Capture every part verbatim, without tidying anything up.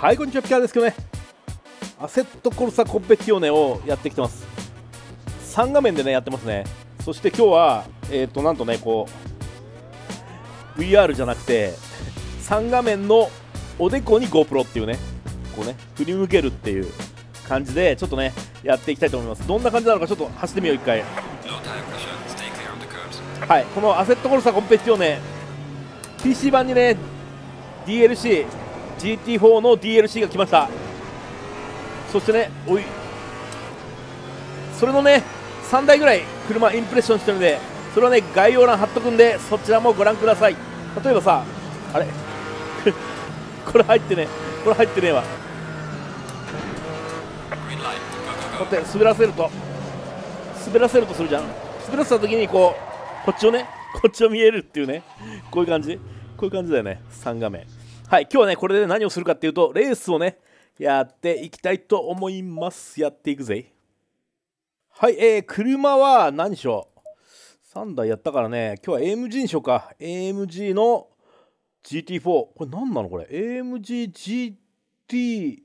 はい、こんにちは、ピカーですけどね、アセットコルサコンペティオネをやってきてます。さん画面でね、やってますね。そして今日は、えっと、なんとね、こう、ブイアール じゃなくて、さん画面のおでこに GoPro っていうね、こうね、振り向けるっていう感じで、ちょっとね、やっていきたいと思います。どんな感じなのか、ちょっと走ってみよう、いっかい。はい、このアセットコルサコンペティオネ、ピーシー 版にね、ディーエルシー、ジーティーフォー の ディーエルシー が来ました。そしてね、おい、それのね、さんだいぐらい車インプレッションしてるんで、それはね、概要欄貼っとくんで、そちらもご覧ください。例えばさ、あれこれ入ってね、これ入ってねえわ。こうやって滑らせると、滑らせるとするじゃん。滑らせたときにこう、こっちをね、こっちを見えるっていうね、こういう感じ、こういう感じだよね、さん画面。はい、今日はね、これで何をするかっていうと、レースをね、やっていきたいと思います。やっていくぜ。はい、えー、車は何でしょう。さんだいやったからね、今日は エーエムジー にしようか。エーエムジー の ジーティーフォー。これ何なのこれ ?エーエムジージーティー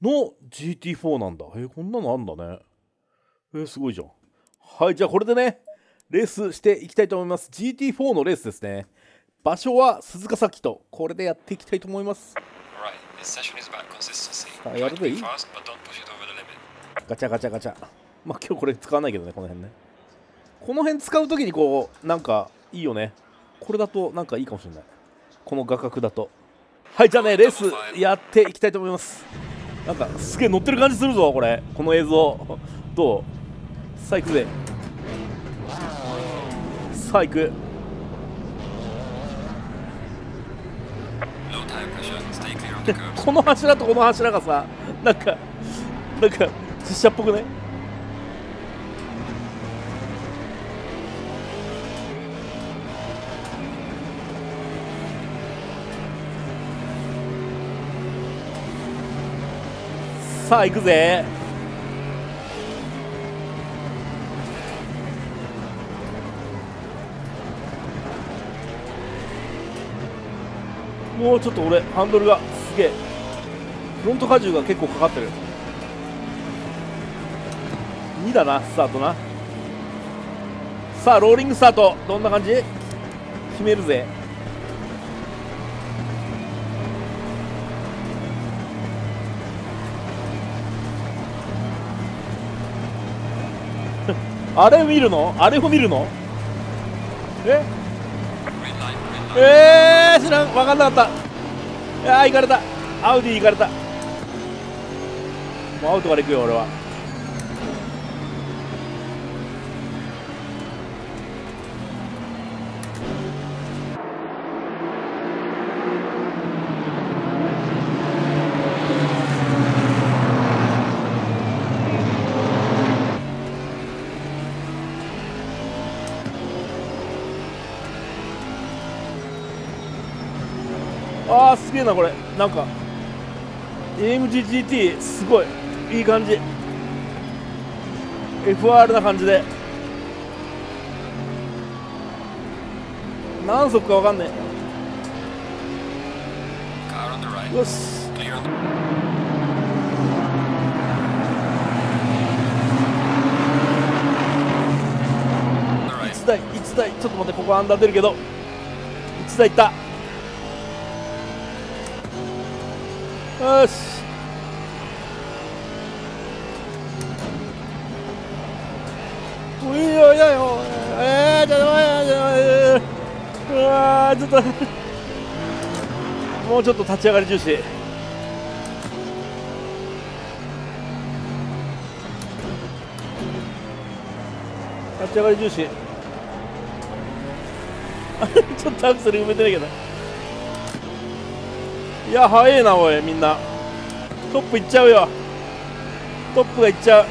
の ジーティーフォー なんだ。えー、こんなのあんだね。えー、すごいじゃん。はい、じゃあこれでね、レースしていきたいと思います。ジーティーフォー のレースですね。場所は鈴ヶ崎と、これでやっていきたいと思います。はい、やるといい？ガチャガチャガチャ。まあ今日これ使わないけどね、この辺ね。この辺使うときにこう、なんかいいよね。これだとなんかいいかもしれない。この画角だと。はい、じゃあね、レースやっていきたいと思います。なんかすげえ乗ってる感じするぞ、これ。この映像。どう？さあ行くぜ。さあ行く。この柱とこの柱がさ、なんかなんか実写っぽくね。さあ行くぜ。もうちょっと俺ハンドルがすげえ、フロント荷重が結構かかってる。にだな、スタートな。さあローリングスタート、どんな感じ？決めるぜ。あれ見るの？あれを見るの？え？えー、知らん、分かんなかった。いやー、行かれた。アウディ行かれた。もうアウトから行くよ、俺は。あー、すげえなこれ。なんか エーエムジージーティー すごいいい感じ、 エフアール な感じで、何速かわかんねえ。よし、いちだいいちだい、ちょっと待って、ここアンダー出るけどいちだいいった。よし、おいおいおいおい、えー、ちょっと待って、うわー、ちょっともうちょっと立ち上がり重視。立ち上がり重視ちょっとアクセル埋めてないけど、いや、早いな、おい、みんな。トップいっちゃうよ。トップがいっちゃう。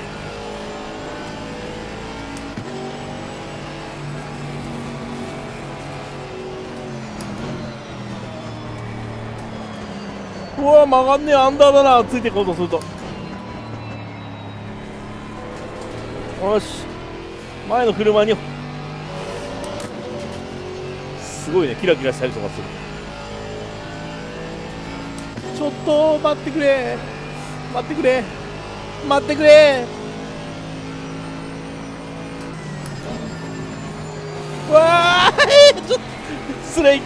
うわ、曲がんねえ、アンダーだな、ついていこうとすると。よし。前の車に。すごいね、キラキラしたりとかする。ちょっと待ってくれ待ってくれ待ってくれ。うわーちょっと失礼、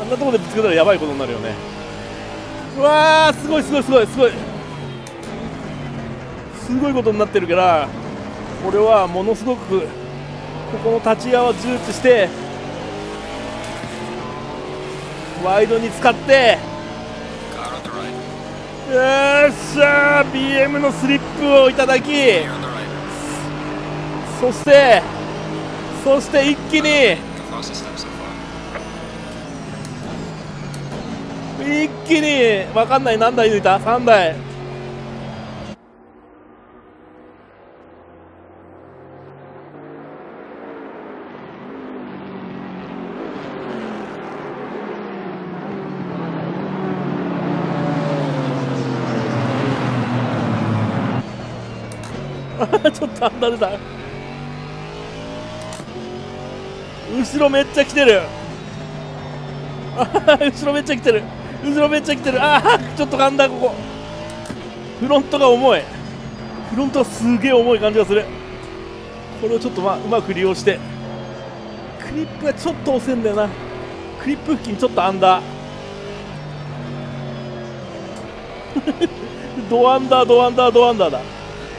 あんなとこでぶつけたらやばいことになるよね。うわーすごいすごいすごいすごいすごいことになってるから、これはものすごくここの立ち合いを重視してワイドに使って、よっしゃー ビーエム のスリップをいただき、そしてそして一気に一気に分かんない、何台抜いた ?さん 台。ちょっと離れた。後ろめっちゃ来てる。後ろめっちゃ来てる。後ろめっちゃ来てる。ああ、ちょっと噛んだ、ここ。フロントが重い。フロントはすげえ重い感じがする。これをちょっと、まあ、うまく利用して。クリップがちょっと押せんだよな。クリップ付近ちょっとアンダー。ドアンダー、ドアンダー、ドアンダーだ。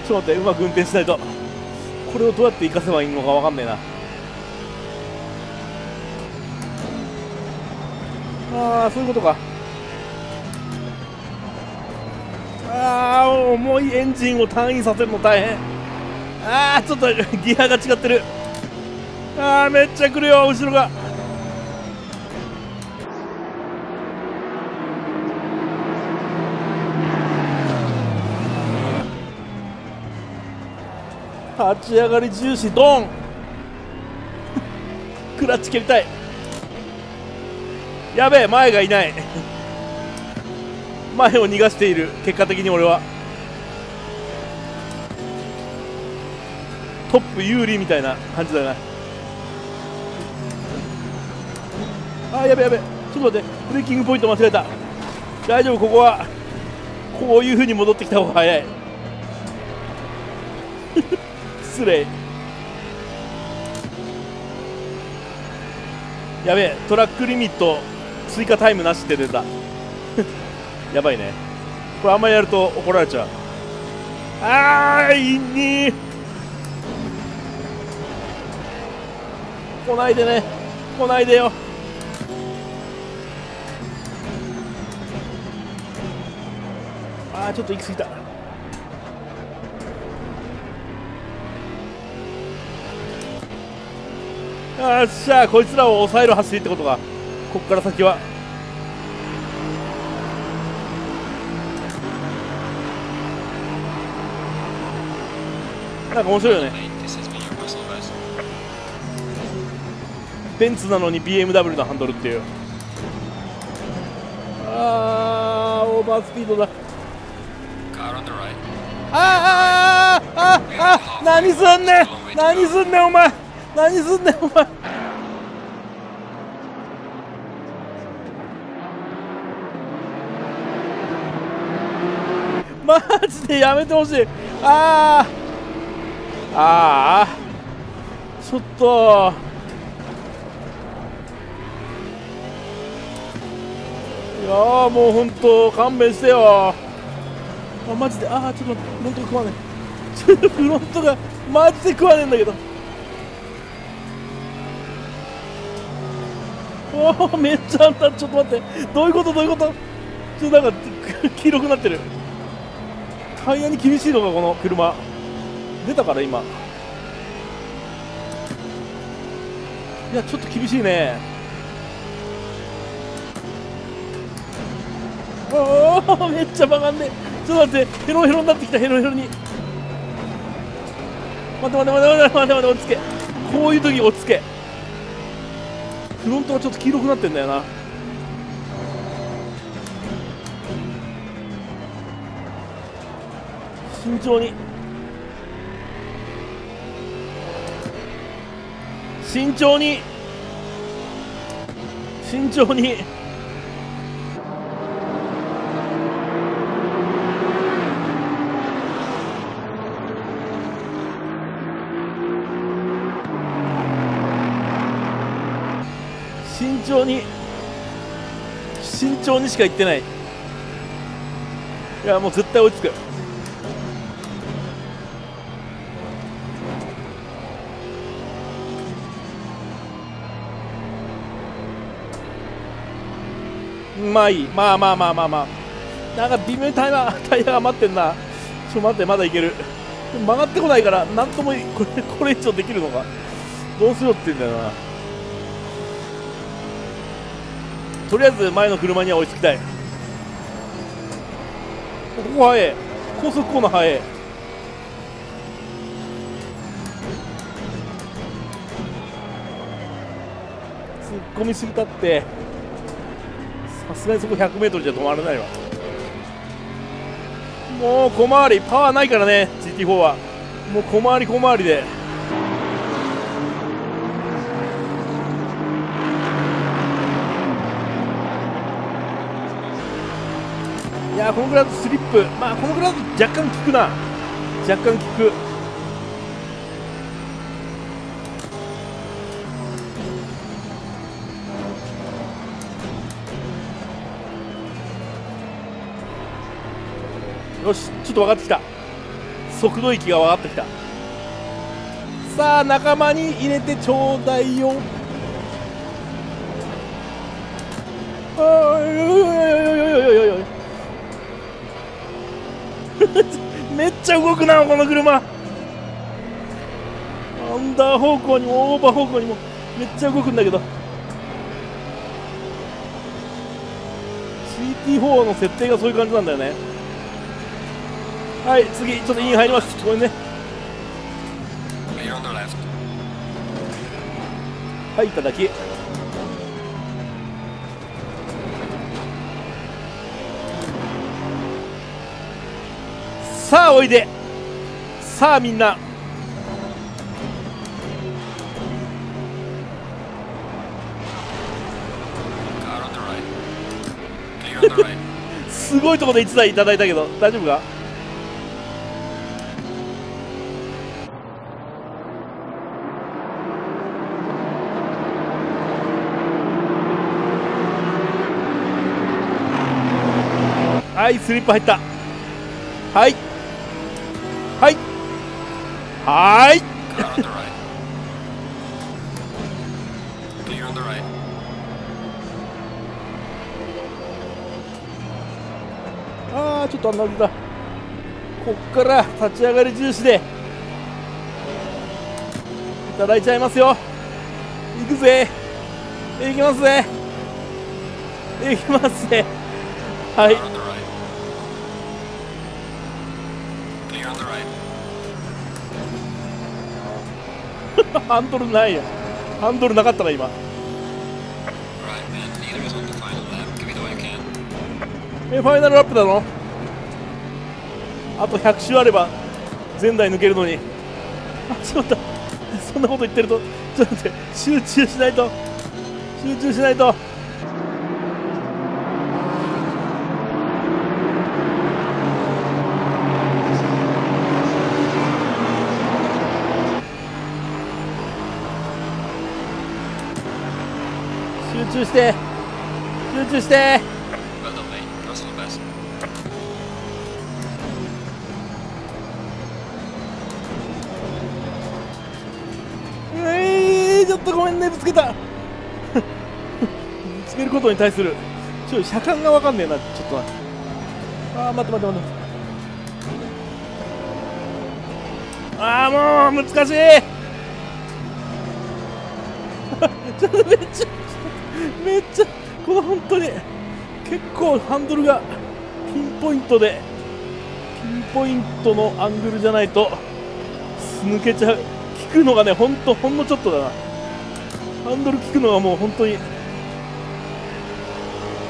ちょっと待って、うまく運転しないと。これをどうやって生かせばいいのかわかんねえな。ああ、そういうことか。ああ、重いエンジンを単位させるの大変。ああ、ちょっとギアが違ってる。ああ、めっちゃ来るよ、後ろが。立ち上がり重視、ドンクラッチ蹴りたい。やべえ、前がいない。前を逃がしている。結果的に俺はトップ有利みたいな感じだよな。あー、やべえやべえ、ちょっと待って、ブレーキングポイント間違えた。大丈夫、ここはこういうふうに戻ってきた方が早い。失礼。やべえ、トラックリミット追加タイムなしって出た。やばいね、これあんまりやると怒られちゃう。あーいにー来ないでね、来ないでよ。あー、ちょっと行き過ぎた。よっしゃ、こいつらを抑える走りってことか。ここから先はなんか面白いよね。ベンツなのに ビーエムダブリュー のハンドルっていう。あー、オーバースピードだ。あーあーあーあー、何すんねん、何すんねん、お前何すんねん、お前。マジでやめてほしい。あーあー、ちょっといやー、もうほんと勘弁してよ。あ、マジで、あー、ちょっとフロントが食わねえ。ちょっとフロントがマジで食わねえんだけど。おお、めっちゃあんた、ちょっと待って、どういうことどういうこと。ちょっとなんか黄色くなってる。タイヤに厳しいのか、この車。出たから今。いや、ちょっと厳しいね。おお、めっちゃ曲がんね。ちょっと待って、ヘロヘロになってきた。ヘロヘロに。待って待って待って待って待って、落ち着け。こういう時落ち着け。フロントがちょっと黄色くなってんだよな。慎重に慎重に慎重に。慎重に慎重にしか行ってない。いやもう絶対追いつく。まあいい、まあまあまあまあまあ、なんか微妙にタイヤタイヤ余ってんな。ちょっと待って、まだいける。曲がってこないからなんともいい。これこれ以上できるのか、どうしようって言うんだよな。とりあえず前の車には追いつきたい。ここ速え、高速コーナー速え。突っ込みすぎたって、さすがにそこ ひゃくメートル じゃ止まらないわ。もう小回りパワーないからね、 ジーティーフォー は。もう小回り小回りでいやー、このぐらいだとスリップ、まあこのぐらいだと若干効くな、若干効く。よし、ちょっと分かってきた。速度域が分かってきた。さあ仲間に入れてちょうだいよ。ああ、よよよよよよよよめっちゃ動くなこの車。アンダー方向にもオーバー方向にもめっちゃ動くんだけど、 ジーティーフォー の設定がそういう感じなんだよね。はい、次ちょっとイン入ります。ごめんね。はい、いただき。さあおいで、さあみんな。すごいところでいちだいいただいたけど大丈夫か。はい、スリップ入った。はい。はい。はい。ああ、ちょっと穴だ。こっから立ち上がり重視でいただいちゃいますよ。いくぜ。いきますぜ。いきますぜ。はい。ハンドルないや、ハンドルなかったな今。え、ファイナルラップだろ。あとひゃく周あれば前台抜けるのに。あ、ちょっとそんなこと言ってるとちょっと待って、集中しないと集中しないと。集中して集中して。えー、ちょっとごめんね、ぶつけたぶつけることに対するちょっと車間が分かんねえな、ちょっとな。あー、待って待って待って、あー、もう難しいちょっとめっちゃめっちゃこの本当に結構ハンドルがピンポイントで、ピンポイントのアングルじゃないと抜けちゃう。効くのがね、ほんとほんのちょっとだな。ハンドル効くのがもう本当に。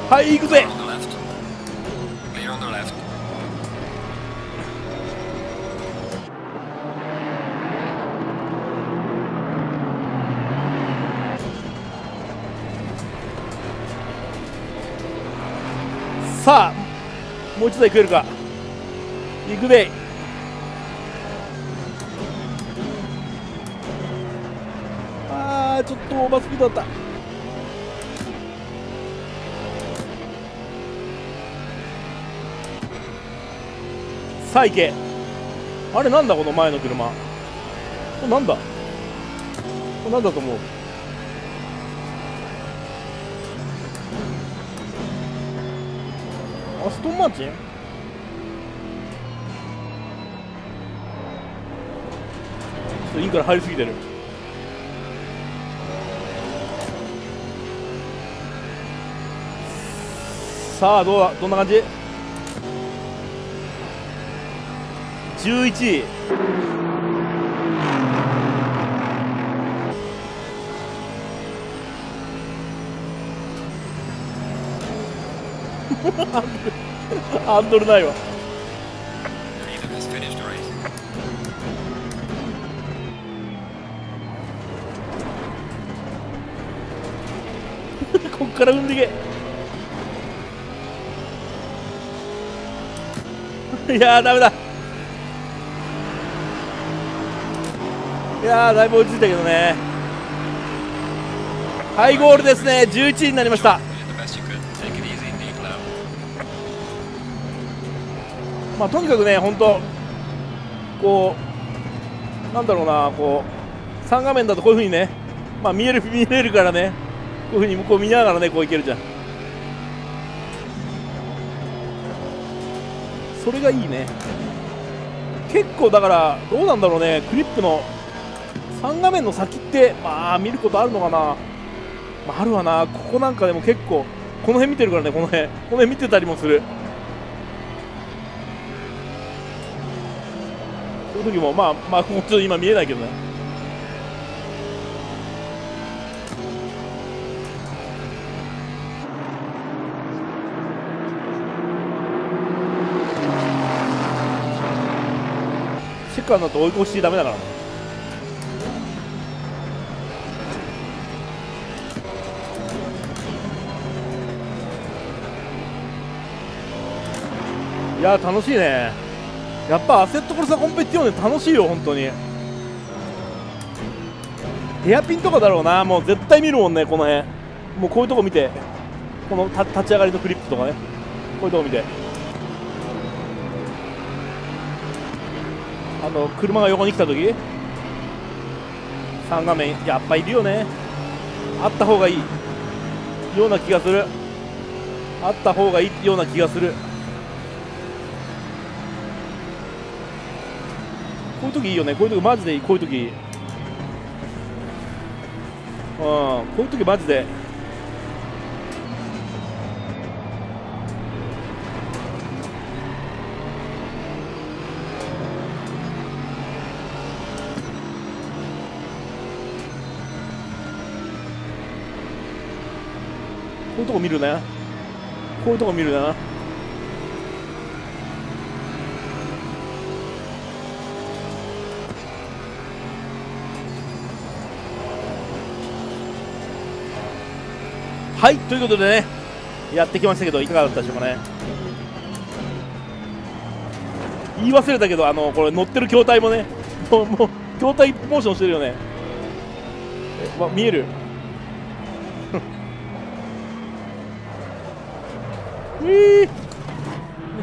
はい、行くぜ。さあもう一台食えるか。行くで。あー、ちょっとオーバースピードだった。さあ行け。あれなんだこの前の車、これなんだ、これなんだと思う。アストンマーチン、インから入りすぎてる。さあどうだ、どんな感じ。じゅういちい、ハンドルないわ。こっから踏んでけ。いやーダメだ。いやーだいぶ落ち着いたけどね。ハイゴールですね。じゅういちいになりました。まあとにかくね、本当こうなんだろうな、こうさん画面だとこういうふうにね、まあ見える見えるからね、こういうふうにこう見ながらねこういけるじゃん。それがいいね。結構だからどうなんだろうね、クリップのさん画面の先ってまあ見ることあるのかな、まあ、あるわな。ここなんかでも結構この辺見てるからね、この辺この辺見てたりもする。そういう時もまあまあもうちょっと今見えないけどね。チェッカーになって追い越してダメだからね。いやー楽しいね。やっぱアセットコルサコンペティオーネ楽しいよ本当に。ヘアピンとかだろうな、もう絶対見るもんね。この辺もうこういうとこ見て、この立ち上がりのフリップとかね、こういうとこ見て、あの車が横に来たときさん画面やっぱいるよね。あった方がいいような気がする。あった方がいいような気がする。こういうときいいよね、こういうときマジでいい。こういうとき、うん、こういうときマジでこういうとこ見るね。こういうとこ見るな。はい、ということでね、やってきましたけどいかがだったでしょうかね。言い忘れたけど、あのこれ乗ってる筐体もね、もうもう筐体モーションしてるよね。え、ま、見える。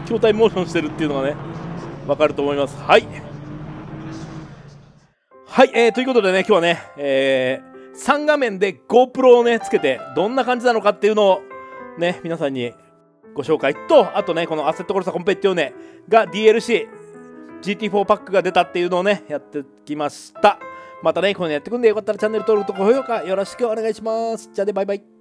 筐体モーションしてるっていうのがね分かると思います。はいはい、えー、ということでね、今日はね、えー、さん画面で GoPro をねつけてどんな感じなのかっていうのをね皆さんにご紹介と、あとねこのアセットコルサコンペッティオーネが ディーエルシージーティーフォー パックが出たっていうのをねやってきました。またねこういうのやってくんで、よかったらチャンネル登録と高評価よろしくお願いします。じゃあね、バイバイ。